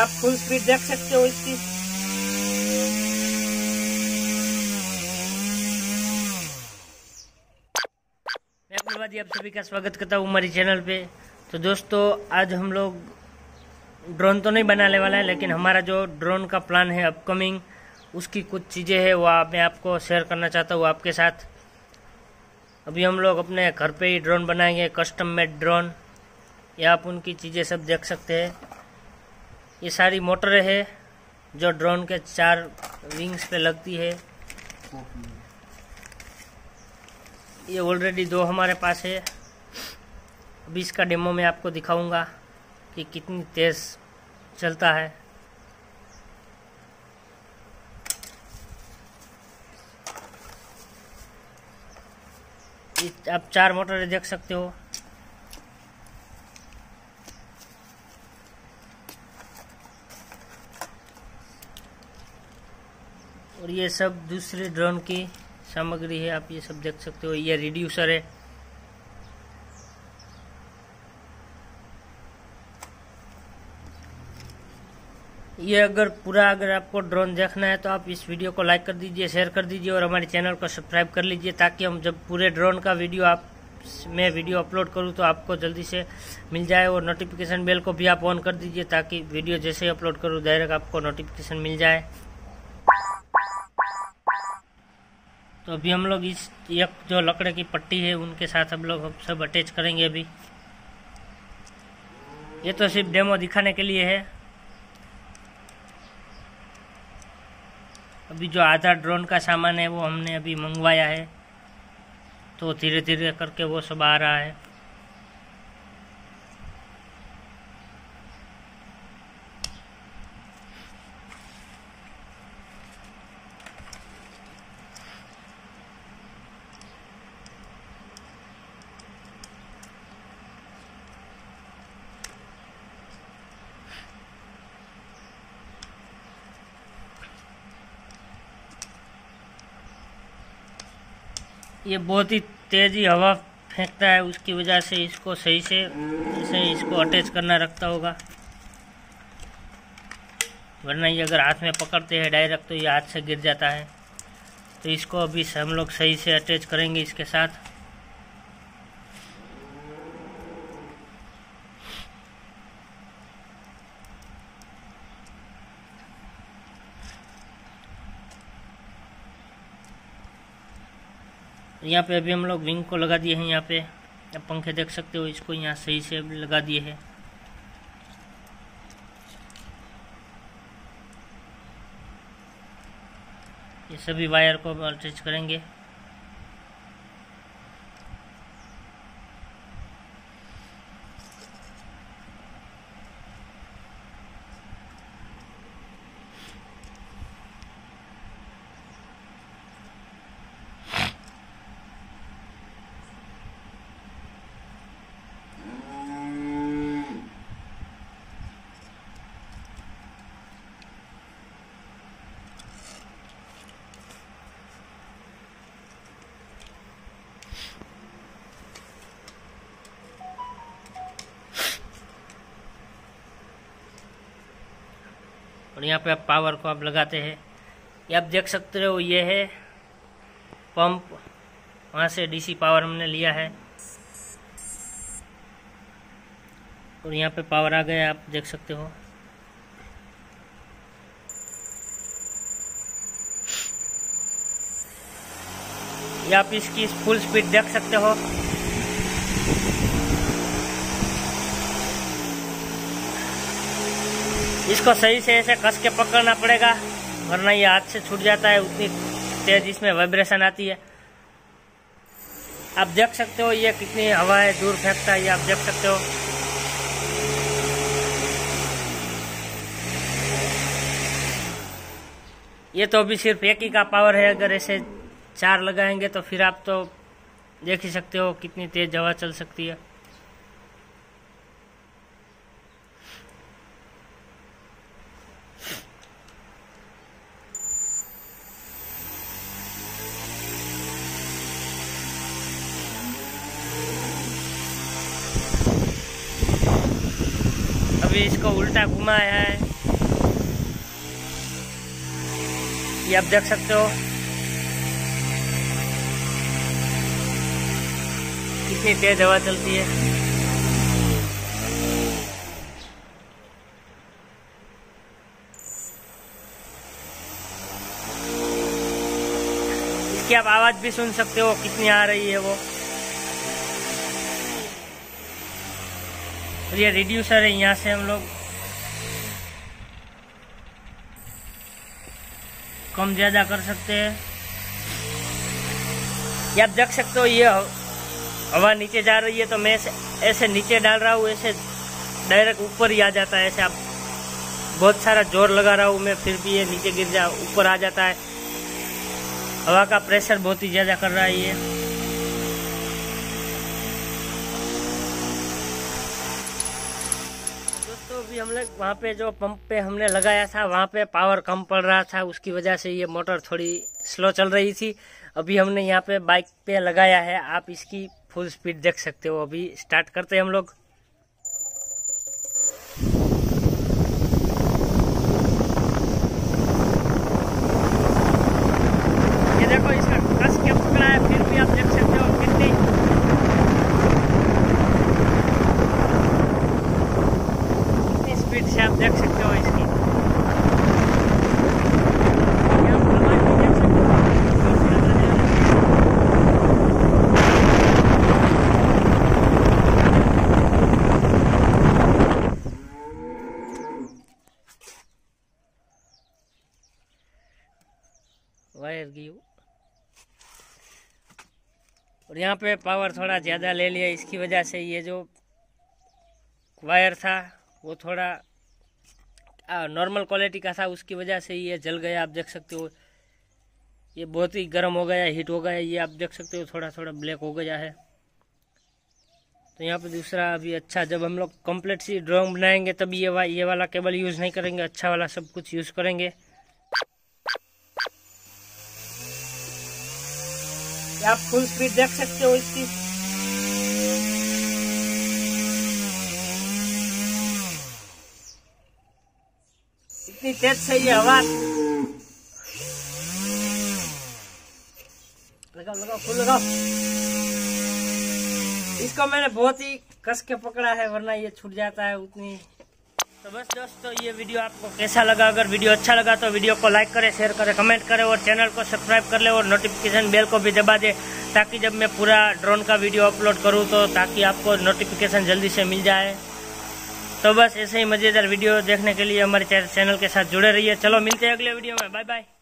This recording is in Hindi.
आप फुल स्पीड देख सकते हो इसकी। मैं अकमल बादी आप सभी का स्वागत करता हूँ हमारी चैनल पे। तो दोस्तों आज हम लोग ड्रोन तो नहीं बनाने वाला है, लेकिन हमारा जो ड्रोन का प्लान है अपकमिंग, उसकी कुछ चीज़ें हैं वह मैं आपको शेयर करना चाहता हूँ आपके साथ। अभी हम लोग अपने घर पे ही ड्रोन बनाएंगे, कस्टम मेड ड्रोन। या आप उनकी चीज़ें सब देख सकते हैं। ये सारी मोटरें हैं जो ड्रोन के चार विंग्स पे लगती है। ये ऑलरेडी दो हमारे पास है। अभी इसका डेमो मैं आपको दिखाऊंगा कि कितनी तेज़ चलता है। आप चार मोटरें देख सकते हो। और ये सब दूसरे ड्रोन की सामग्री है, आप ये सब देख सकते हो। ये रिड्यूसर है। ये अगर पूरा अगर आपको ड्रोन देखना है तो आप इस वीडियो को लाइक कर दीजिए, शेयर कर दीजिए और हमारे चैनल को सब्सक्राइब कर लीजिए, ताकि हम जब पूरे ड्रोन का वीडियो आप मैं वीडियो अपलोड करूँ तो आपको जल्दी से मिल जाए। और नोटिफिकेशन बेल को भी आप ऑन कर दीजिए, ताकि वीडियो जैसे अपलोड करूँ डायरेक्ट आपको नोटिफिकेशन मिल जाए। तो अभी हम लोग इस एक जो लकड़े की पट्टी है उनके साथ हम लोग सब अटैच करेंगे। अभी ये तो सिर्फ डेमो दिखाने के लिए है। अभी जो आधा ड्रोन का सामान है वो हमने अभी मंगवाया है, तो धीरे धीरे करके वो सब आ रहा है। ये बहुत ही तेज़ी हवा फेंकता है, उसकी वजह से इसको सही से इसको अटैच करना रखता होगा, वरना ये अगर हाथ में पकड़ते हैं डायरेक्ट तो ये हाथ से गिर जाता है। तो इसको अभी हम लोग सही से अटैच करेंगे इसके साथ। यहाँ पे अभी हम लोग विंग को लगा दिए हैं। यहाँ पे आप पंखे देख सकते हो, इसको यहाँ सही से लगा दिए हैं। ये सभी वायर को अटैच करेंगे। और यहाँ पे आप पावर को आप लगाते हैं। ये आप देख सकते हो, ये है पंप, वहाँ से डीसी पावर हमने लिया है। और यहाँ पे पावर आ गया, आप देख सकते हो। ये आप इसकी फुल स्पीड देख सकते हो। इसको सही से ऐसे कस के पकड़ना पड़ेगा, वरना ये हाथ से छूट जाता है, उतनी तेज इसमें वाइब्रेशन आती है। आप देख सकते हो ये कितनी हवा है दूर फेंकता है, ये आप देख सकते हो। ये तो अभी सिर्फ एक ही का पावर है, अगर ऐसे चार लगाएंगे तो फिर आप तो देख ही सकते हो कितनी तेज हवा चल सकती है। इसको उल्टा घुमाया है। ये आप देख सकते हो कितनी तेज हवा चलती है। इसकी आप आवाज भी सुन सकते हो कितनी आ रही है वो। ये रिड्यूसर है, यहाँ से हम लोग कम ज्यादा कर सकते हैं। ये आप देख सकते हो ये हवा नीचे जा रही है तो मैं ऐसे नीचे डाल रहा हूँ, ऐसे डायरेक्ट ऊपर ही आ जाता है। ऐसे आप बहुत सारा जोर लगा रहा हूँ मैं, फिर भी ये नीचे गिर जा ऊपर आ जाता है। हवा का प्रेशर बहुत ही ज्यादा कर रहा है ये। दोस्तों अभी हम लोग वहाँ पे जो पंप पे हमने लगाया था वहाँ पे पावर कम पड़ रहा था, उसकी वजह से ये मोटर थोड़ी स्लो चल रही थी। अभी हमने यहाँ पे बाइक पे लगाया है, आप इसकी फुल स्पीड देख सकते हो। अभी स्टार्ट करते हैं हम लोग। ये देखो इसका कस क्या पकड़ा है, फिर भी आप देख सकते हो कितनी। कितनी स्पीड से आप देख सकते हो इसकी। वायर की और यहाँ पे पावर थोड़ा ज़्यादा ले लिया, इसकी वजह से ये जो वायर था वो थोड़ा नॉर्मल क्वालिटी का था, उसकी वजह से ये जल गया। आप देख सकते हो ये बहुत ही गर्म हो गया, हीट हो गया। ये आप देख सकते हो थोड़ा थोड़ा ब्लैक हो गया है। तो यहाँ पे दूसरा अभी अच्छा, जब हम लोग कम्प्लीट सी ड्राइंग बनाएंगे तभी ये वाला केबल यूज़ नहीं करेंगे, अच्छा वाला सब कुछ यूज़ करेंगे। आप फुल स्पीड देख सकते हो इसकी। इतनी तेज से ये हवा लगाओ फुल लगाओ। इसको मैंने बहुत ही कस के पकड़ा है, वरना ये छूट जाता है उतनी। तो बस दोस्तों ये वीडियो आपको कैसा लगा? अगर वीडियो अच्छा लगा तो वीडियो को लाइक करें, शेयर करें, कमेंट करें और चैनल को सब्सक्राइब कर ले और नोटिफिकेशन बेल को भी दबा दे, ताकि जब मैं पूरा ड्रोन का वीडियो अपलोड करूं तो ताकि आपको नोटिफिकेशन जल्दी से मिल जाए। तो बस ऐसे ही मज़ेदार वीडियो देखने के लिए हमारे चैनल के साथ जुड़े रहिए। चलो मिलते हैं अगले वीडियो में। Bye bye.